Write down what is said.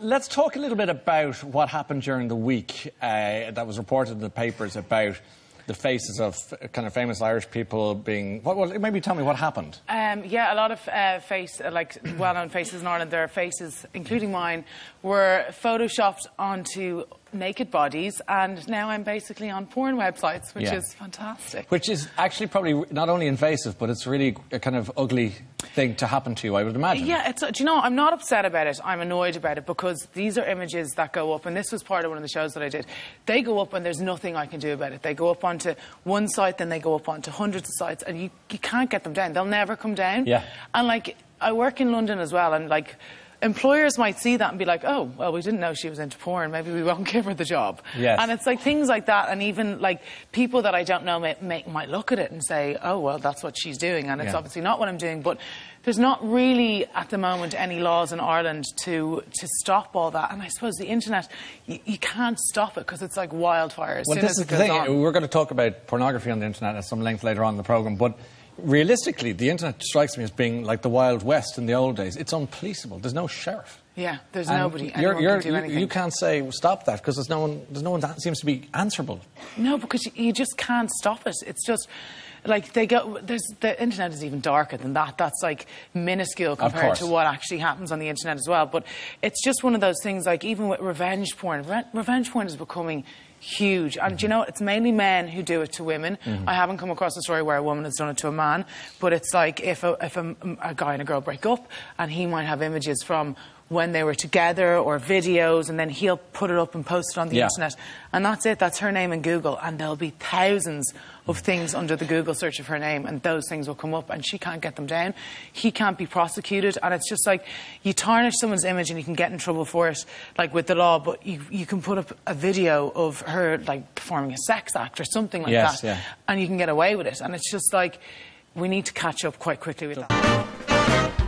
Let's talk a little bit about what happened during the week that was reported in the papers about the faces of kind of famous Irish people being... Well, maybe tell me what happened. Yeah, a lot of well-known faces in Ireland, their faces, including mine, were photoshopped onto naked bodies, and now I'm basically on porn websites, which is fantastic. Which is actually probably not only invasive, but it's really a kind of ugly thing to happen to you, I would imagine. Yeah, it's, do you know, I'm not upset about it, I'm annoyed about it, because these are images that go up, and this was part of one of the shows that I did. They go up and there's nothing I can do about it. They go up onto one site, then they go up onto hundreds of sites, and you can't get them down. They'll never come down. Yeah. And, like, I work in London as well, and, like, employers might see that and be like, oh, well, we didn't know she was into porn. Maybe we won't give her the job. Yes. And it's like things like that. And even like people that I don't know might look at it and say, oh, well, that's what she's doing. And it's obviously not what I'm doing. But there's not really at the moment any laws in Ireland to stop all that. And I suppose the internet, you can't stop it because it's like wildfire. As well, soon this as is the thing. On. We're going to talk about pornography on the internet at some length later on in the programme. But realistically, the internet strikes me as being like the Wild West in the old days. It's unpoliceable. There's no sheriff. Yeah, there's nobody. Anyone can do anything. You can't say stop that because there's no one that seems to be answerable. No, because you just can't stop it. It's just like they go. The internet is even darker than that. That's like minuscule compared to what actually happens on the internet as well. But it's just one of those things. Like even with revenge porn, revenge porn is becoming huge. And you know, it's mainly men who do it to women. I haven't come across a story where a woman has done it to a man, but it's like if a guy and a girl break up and he might have images from when they were together or videos, and then he'll put it up and post it on the internet. And that's it. That's her name in Google. And there'll be thousands of things under the Google search of her name, and those things will come up and she can't get them down. He can't be prosecuted. And it's just like you tarnish someone's image and you can get in trouble for it, like with the law, but you can put up a video of her like performing a sex act or something like that. And you can get away with it. And it's just like we need to catch up quite quickly with that.